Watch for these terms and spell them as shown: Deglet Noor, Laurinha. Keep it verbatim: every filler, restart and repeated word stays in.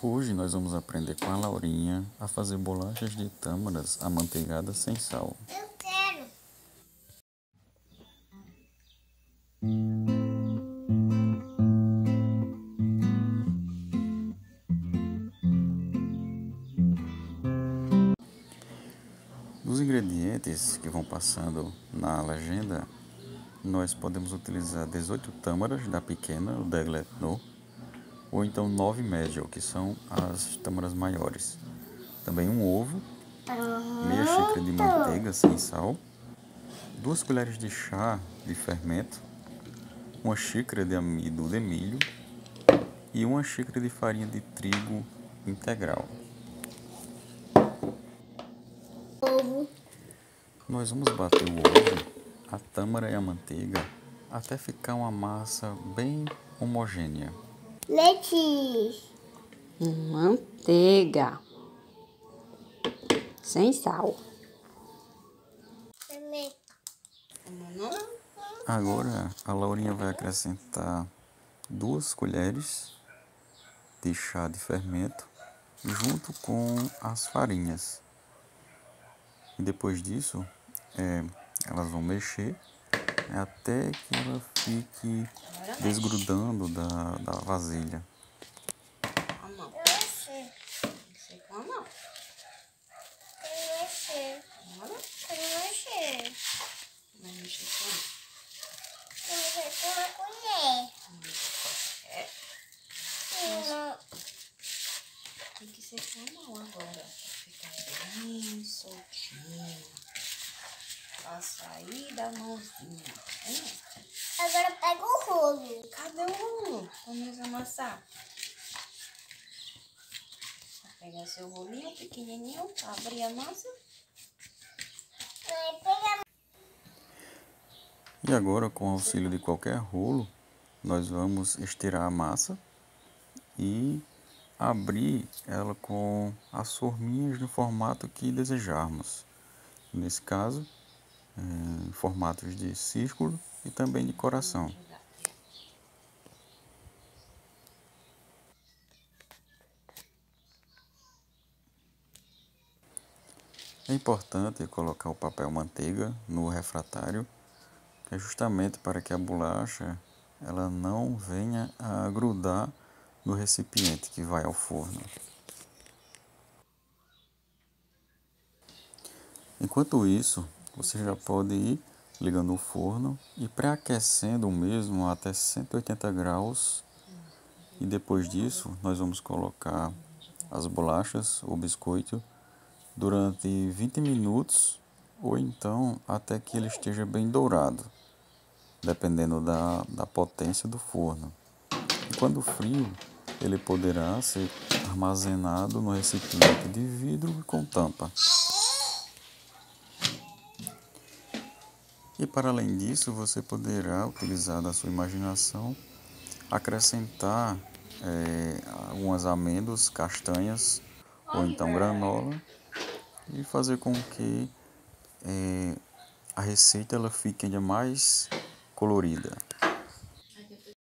Hoje nós vamos aprender com a Laurinha a fazer bolachas de tâmaras amanteigadas sem sal. Eu quero! Dos ingredientes que vão passando na legenda, nós podemos utilizar dezoito tâmaras da pequena, o Deglet Noor, ou então nove médio, que são as tâmaras maiores. Também um ovo, meia xícara de manteiga sem sal, duas colheres de chá de fermento, uma xícara de amido de milho e uma xícara de farinha de trigo integral. Ovo. Nós vamos bater o ovo, a tâmara e a manteiga, até ficar uma massa bem homogênea. Leite, manteiga, sem sal. Agora a Laurinha vai acrescentar duas colheres de chá de fermento junto com as farinhas. E depois disso, é, elas vão mexer até que ela fique desgrudando da, da vasilha. A mão. Tem que com a mão. Tem mexer. Tem mexer. Vai mexer com Tem mexer com a colher. É. Tem que ser com a mão agora. Ficar bem soltinho. Pra sair da mãozinha. É. Agora pega o rolo. Cadê o rolo? Vamos amassar. Vai pegar seu rolinho pequenininho, abrir a massa. E agora, com o auxílio de qualquer rolo, nós vamos estirar a massa e abrir ela com as forminhas no formato que desejarmos. Nesse caso, em formatos de círculo e também de coração. É importante colocar o papel manteiga no refratário, que é justamente para que a bolacha ela não venha a grudar no recipiente que vai ao forno. Enquanto isso, você já pode ir ligando o forno e pré-aquecendo o mesmo até cento e oitenta graus. E depois disso, nós vamos colocar as bolachas ou biscoito durante vinte minutos ou então até que ele esteja bem dourado, dependendo da, da potência do forno. E quando frio, ele poderá ser armazenado no recipiente de vidro com tampa. E para além disso, você poderá utilizar da sua imaginação, acrescentar é, algumas amêndoas, castanhas ou então granola e fazer com que é, a receita ela fique ainda mais colorida.